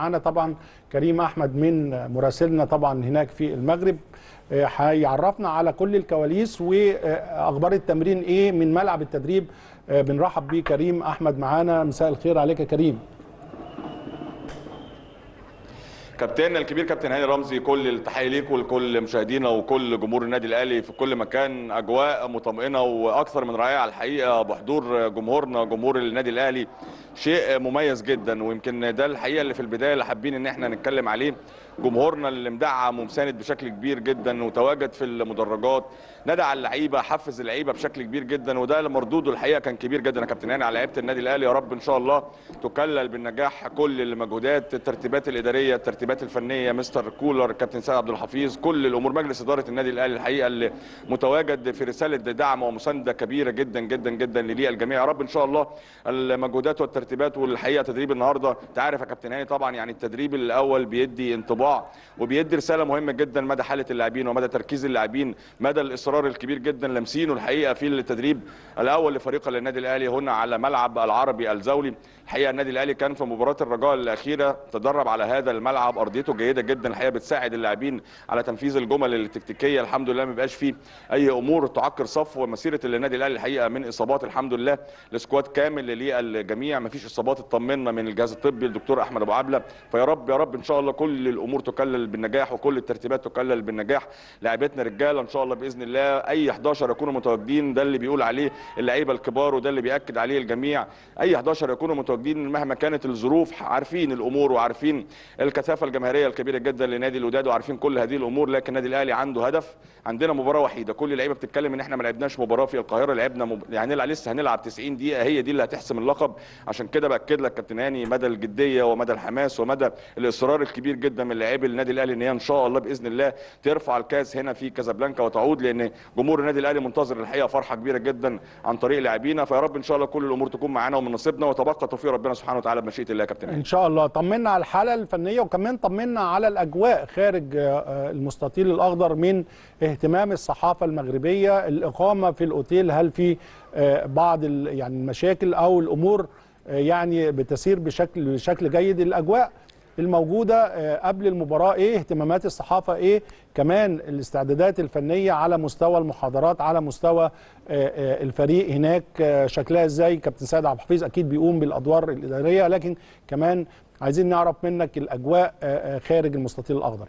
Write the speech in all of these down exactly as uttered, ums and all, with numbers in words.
معانا طبعا كريم أحمد من مراسلنا طبعا هناك في المغرب، هيعرفنا على كل الكواليس وأخبار التمرين إيه من ملعب التدريب. بنرحب بيه كريم أحمد معانا، مساء الخير عليك يا كريم. كابتن الكبير كابتن هاني رمزي، كل التحيه ليك ولكل مشاهدينا وكل جمهور النادي الاهلي في كل مكان. اجواء مطمئنه واكثر من رائعه الحقيقه بحضور جمهورنا، جمهور النادي الاهلي شيء مميز جدا، ويمكن ده الحقيقه اللي في البدايه اللي حابين ان احنا نتكلم عليه. جمهورنا اللي مدعم ومساند بشكل كبير جدا، وتواجد في المدرجات، نادى على اللعيبه، حفز اللعيبه بشكل كبير جدا، وده مردوده الحقيقه كان كبير جدا يا كابتن هاني على لعيبه النادي الاهلي. يا رب ان شاء الله تكلل بالنجاح كل المجهودات، الترتيبات الاداريه، الترتيبات الفنيه، مستر كولر، كابتن سيد عبد الحفيظ، كل الامور، مجلس اداره النادي الاهلي الحقيقه اللي متواجد في رساله دعم ومسانده كبيره جدا جدا جدا للي الجميع. يا رب ان شاء الله المجهودات والترتيبات. والحقيقه تدريب النهارده تعرف يا كابتن هاني طبعا، يعني التدريب الاول بيدي انطباع وبيدي رساله مهمه جدا مدى حاله اللاعبين ومدى تركيز اللاعبين، مدى الاصرار الكبير جدا لمسينه الحقيقه في التدريب الاول لفريق النادي الاهلي هنا على ملعب العربي الزولي. الحقيقه النادي الاهلي كان في مباراه الرجاء الاخيره تدرب على هذا الملعب، ارضيته جيده جدا الحقيقه، بتساعد اللاعبين على تنفيذ الجمل التكتيكيه. الحمد لله ما بقاش فيه اي امور تعكر صف ومسيره النادي الاهلي الحقيقه من اصابات. الحمد لله السكواد كامل للجميع، ما فيش اصابات، اطمنا من الجهاز الطبي الدكتور احمد ابو عبلة. فيا رب يا رب ان شاء الله كل الامور تكلل بالنجاح وكل الترتيبات تكلل بالنجاح. لاعبتنا رجاله ان شاء الله باذن الله اي احد عشر يكونوا متواجدين، ده اللي بيقول عليه اللعيبه الكبار وده اللي بياكد عليه الجميع. اي احد عشر يكونوا متواجدين مهما كانت الظروف، عارفين الامور وعارفين الكثافه الجماهيريه الكبيره جدا لنادي الوداد وعارفين كل هذه الامور. لكن النادي الاهلي عنده هدف، عندنا مباراه وحيده. كل اللعيبه بتتكلم ان احنا ما لعبناش مباراه في القاهره، لعبنا مب... يعني لسه هنلعب تسعين دقيقه، هي دي اللي هتحسم اللقب. عشان كده باكد لك كابتن هاني مدى الجديه ومدى الحماس ومدى الاصرار الكبير جدا من لاعبي النادي الاهلي ان هي ان شاء الله باذن الله ترفع الكاس هنا في كازابلانكا وتعود، لان جمهور النادي الاهلي منتظر الحقيقه فرحه كبيره جدا عن طريق لاعبينا. فيا رب ان شاء الله كل الامور تكون معانا ومن نصيبنا، وتبقى توفيق ربنا سبحانه وتعالى بمشيئه الله. كابتن هاني ان شاء الله طمنا على الحاله الفنيه، وكمان طمنا على الاجواء خارج المستطيل الاخضر من اهتمام الصحافه المغربيه. الاقامه في الاوتيل، هل في بعض يعني المشاكل او الامور يعني بتسير بشكل بشكل جيد؟ الاجواء الموجوده قبل المباراه ايه؟ اهتمامات الصحافه ايه؟ كمان الاستعدادات الفنيه على مستوى المحاضرات، على مستوى الفريق هناك شكلها ازاي؟ كابتن سيد عبد الحفيظ اكيد بيقوم بالادوار الاداريه، لكن كمان عايزين نعرف منك الأجواء خارج المستطيل الأخضر.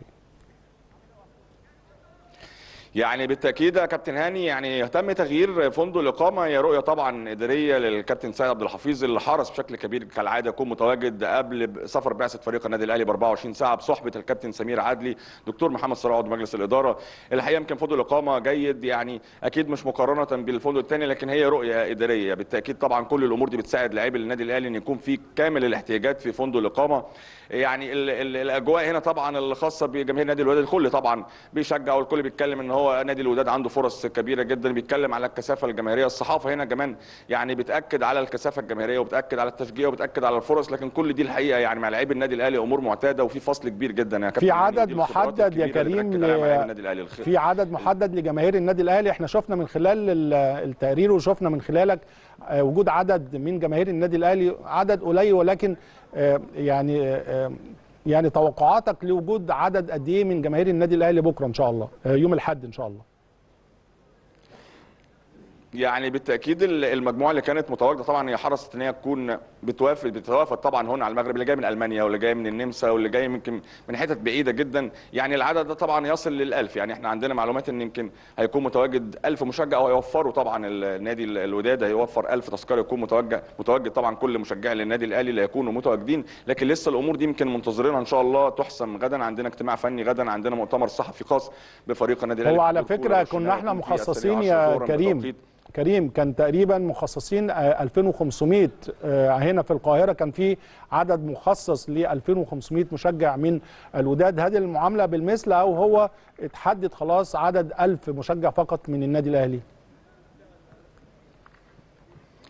يعني بالتاكيد يا كابتن هاني، يعني تم تغيير فندق الاقامه، هي رؤيه طبعا اداريه للكابتن سيد عبد الحفيظ اللي حرص بشكل كبير كالعاده يكون متواجد قبل سفر بعثه فريق النادي الاهلي ب أربعة وعشرين ساعه بصحبه الكابتن سمير عدلي، دكتور محمد صلاح عضو مجلس الاداره. الحقيقه يمكن فندق الاقامه جيد، يعني اكيد مش مقارنه بالفندق الثاني، لكن هي رؤيه اداريه بالتاكيد طبعا. كل الامور دي بتساعد لاعبي النادي الاهلي ان يكون في كامل الاحتياجات في فندق الاقامه. يعني ال ال الاجواء هنا طبعا الخاصه بجماهير نادي الوداد، الكل طبعا بيشجع والكل بيتكلم ان هو نادي الوداد عنده فرص كبيره جدا، بيتكلم على الكثافه الجماهيريه. الصحافه هنا كمان يعني بتاكد على الكثافه الجماهيريه وبتاكد على التشجيع وبتاكد على الفرص، لكن كل دي الحقيقه يعني مع لاعبي النادي الاهلي امور معتاده وفي فصل كبير جدا يا كابتن. في عدد محدد يا كريم ل... في عدد محدد لجماهير النادي الاهلي، احنا شفنا من خلال التقرير وشفنا من خلالك وجود عدد من جماهير النادي الاهلي، عدد قليل، ولكن يعني يعني توقعاتك لوجود عدد قد ايه من جماهير النادي الاهلي بكره ان شاء الله يوم الاحد ان شاء الله؟ يعني بالتاكيد المجموعه اللي كانت متواجده طبعا هي حرصت ان هي تكون بتوافد بتوافد طبعا هنا على المغرب، اللي جاي من المانيا واللي جاي من النمسا واللي جاي يمكن من حتت بعيده جدا. يعني العدد ده طبعا يصل للألف، يعني احنا عندنا معلومات ان يمكن هيكون متواجد ألف مشجع، وهيوفروا طبعا النادي الوداد هيوفر ألف تذكره يكون متوجه متواجد طبعا كل مشجع للنادي الاهلي اللي هيكونوا متواجدين. لكن لسه الامور دي يمكن منتظرينها ان شاء الله تحسم. غدا عندنا اجتماع فني، غدا عندنا مؤتمر صحفي خاص بفريق النادي الاهلي. هو على فكره كنا احنا مخصصين يا كريم كريم كان تقريبا مخصصين ألفين وخمسمائة هنا في القاهرة، كان في عدد مخصص ل ألفين وخمسمائة مشجع من الوداد. هذه المعاملة بالمثل أو هو اتحدد خلاص عدد ألف مشجع فقط من النادي الأهلي؟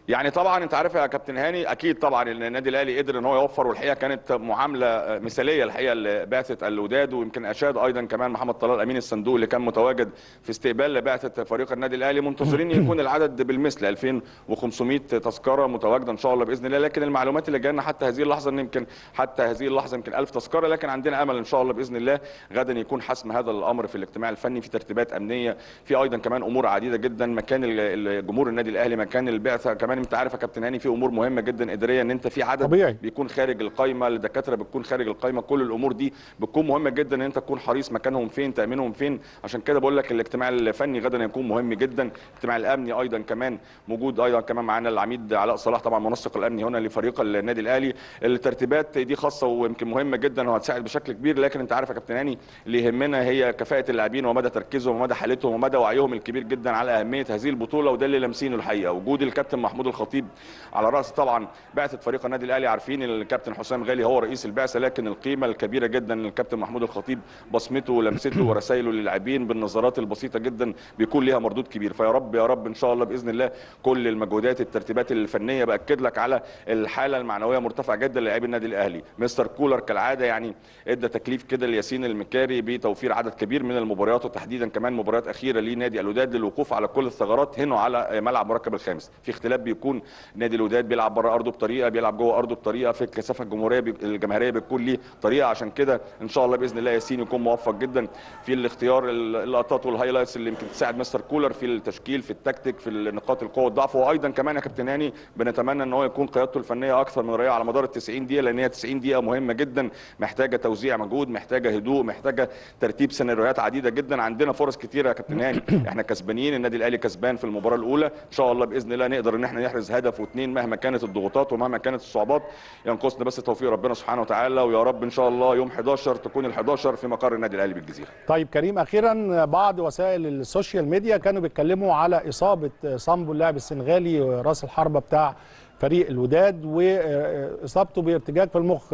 يعني طبعا انت عارف يا كابتن هاني اكيد طبعا النادي الاهلي قدر ان هو يوفر، والحقيقه كانت معامله مثاليه الحقيقه لبعثه الوداد، ويمكن اشاد ايضا كمان محمد طلال امين الصندوق اللي كان متواجد في استقبال لبعثه فريق النادي الاهلي. منتظرين يكون العدد بالمثل ألفين وخمسمائة تذكره متواجده ان شاء الله باذن الله، لكن المعلومات اللي جايه لنا حتى هذه اللحظه ان يمكن حتى هذه اللحظه يمكن ألف تذكره، لكن عندنا امل ان شاء الله باذن الله غدا يكون حسم هذا الامر في الاجتماع الفني، في ترتيبات امنيه، في ايضا كمان امور عديده جدا، مكان الجمهور النادي الاهلي، مكان البعثه كمان. انت عارف يا كابتن هاني في امور مهمه جدا اداريه، ان انت في عدد طبيعي بيكون خارج القايمه، الدكاتره بتكون خارج القايمه، كل الامور دي بتكون مهمه جدا، ان انت تكون حريص مكانهم فين، تامينهم فين. عشان كده بقول لك الاجتماع الفني غدا هيكون مهم جدا، الاجتماع الامني ايضا كمان موجود، ايضا كمان معانا العميد علاء صلاح طبعا منسق الامني هنا لفريق النادي الاهلي. الترتيبات دي خاصه ويمكن مهمه جدا وهتساعد بشكل كبير، لكن انت عارف يا كابتن هاني اللي يهمنا هي كفاءه اللاعبين ومدى تركيزهم ومدى حالتهم ومدى وعيهم الكبير جدا على اهميه هذه البطوله، وده اللي لامسينه الحقيقه وجود الكابتن محمود الخطيب على راس طبعا بعثه فريق النادي الاهلي. عارفين الكابتن حسام غالي هو رئيس البعثه، لكن القيمه الكبيره جدا للكابتن محمود الخطيب، بصمته ولمسته ورسائله للاعبين بالنظرات البسيطه جدا بيكون ليها مردود كبير. فيا رب يا رب ان شاء الله باذن الله كل المجهودات، الترتيبات الفنيه، باكد لك على الحاله المعنويه مرتفعه جدا للاعبي النادي الاهلي. مستر كولر كالعاده يعني ادى تكليف كده لياسين المكاري بتوفير عدد كبير من المباريات، وتحديدا كمان مباريات اخيره لنادي الوداد للوقوف على كل الثغرات هنا على ملعب مركب الخامس. في اختلاف بيكون نادي الوداد بيلعب بره ارضه بطريقه، بيلعب جوه ارضه بطريقه، في الكثافه الجمهوريه الجماهيريه بتكون ليه طريقه. عشان كده ان شاء الله باذن الله ياسين يكون موفق جدا في الاختيار اللقطات والهايلايتس اللي يمكن تساعد مستر كولر في التشكيل، في التكتيك، في نقاط القوه والضعف. وايضا كمان يا كابتن هاني بنتمنى ان هو يكون قيادته الفنيه اكثر من رائعه على مدار ال تسعين دقيقه، لان هي تسعين دقيقه مهمه جدا، محتاجه توزيع مجهود، محتاجه هدوء، محتاجه ترتيب سيناريوهات عديده جدا. عندنا فرص كثيره يا كابتن هاني، احنا كسبانين، النادي الاهلي كسبان في المباراه الاولى، ان شاء الله باذن الله نقدر ان احنا نحرز هدف واثنين مهما كانت الضغوطات ومهما كانت الصعوبات. ينقصنا بس توفيق ربنا سبحانه وتعالى، ويا رب ان شاء الله يوم حداشر تكون ال11 في مقر النادي الاهلي بالجزيره. طيب كريم، اخيرا بعض وسائل السوشيال ميديا كانوا بيتكلموا على اصابه صامبو اللاعب السنغالي راس الحربه بتاع فريق الوداد واصابته بارتجاج في المخ،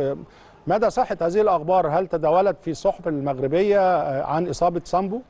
مدى صحه هذه الاخبار؟ هل تداولت في الصحف المغربيه عن اصابه صامبو؟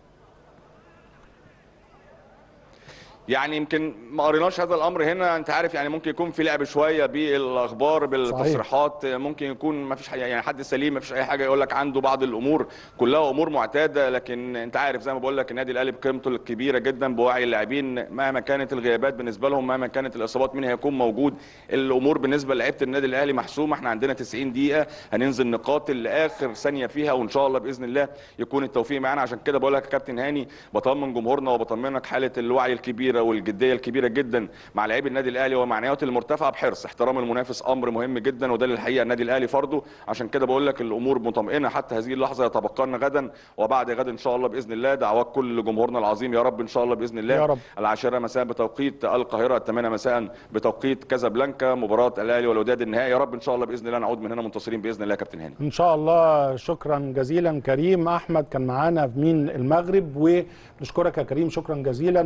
يعني يمكن ما قريناش هذا الامر هنا، انت عارف يعني ممكن يكون في لعب شويه بالاخبار بالتصريحات، ممكن يكون ما فيش يعني حد سليم، ما فيش اي حاجه يقول لك عنده بعض الامور، كلها امور معتاده. لكن انت عارف زي ما بقول لك النادي الاهلي بقيمته الكبيره جدا بوعي اللاعبين، مهما كانت الغيابات بالنسبه لهم، مهما كانت الاصابات مين هيكون موجود، الامور بالنسبه للاعيبه النادي الاهلي محسومه. احنا عندنا تسعين دقيقه هننزل نقاتل لاخر ثانيه فيها، وان شاء الله باذن الله يكون التوفيق معانا. عشان كده بقول لك يا كابتن هاني بطمن جمهورنا وبطمنك حاله الوعي الكبيره والجديه الكبيره جدا مع لاعبي النادي الاهلي ومعنويات المرتفعه بحرص احترام المنافس، امر مهم جدا، وده اللي الحقيقه النادي الاهلي فرضه. عشان كده بقول لك الامور مطمئنه حتى هذه اللحظه، يتبقى لنا غدا وبعد غدا ان شاء الله باذن الله دعوات كل جمهورنا العظيم يا رب ان شاء الله باذن الله يا رب. العاشره مساء بتوقيت القاهره، الثامنه مساء بتوقيت كازابلانكا، مباراه الاهلي والوداد النهائي. يا رب ان شاء الله باذن الله نعود من هنا منتصرين باذن الله يا كابتن هاني ان شاء الله. شكرا جزيلا كريم احمد، كان معانا من المغرب، ونشكرك يا كريم شكرا جزيلا.